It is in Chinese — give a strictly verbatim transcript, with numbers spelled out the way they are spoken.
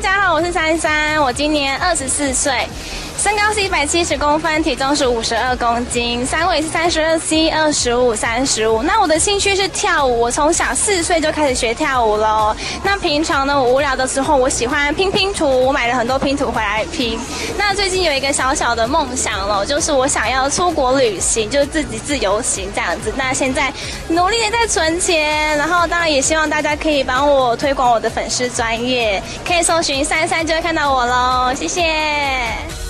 大家好，我是珊珊，我今年二十四岁，身高是一百七十公分，体重是五十二公斤，三围是三十二 C、二十五、三十五。那我的兴趣是跳舞，我从小四岁就开始学跳舞喽。那平常呢，我无聊的时候，我喜欢拼拼图，我买了很多拼图回来拼。那最近有一个小小的梦想喽，就是我想要出国旅行，就是自己自由行这样子。那现在努力的在存钱，然后当然也希望大家可以帮我推广我的粉丝专页，可以搜寻珊珊就会看到我喽，谢谢。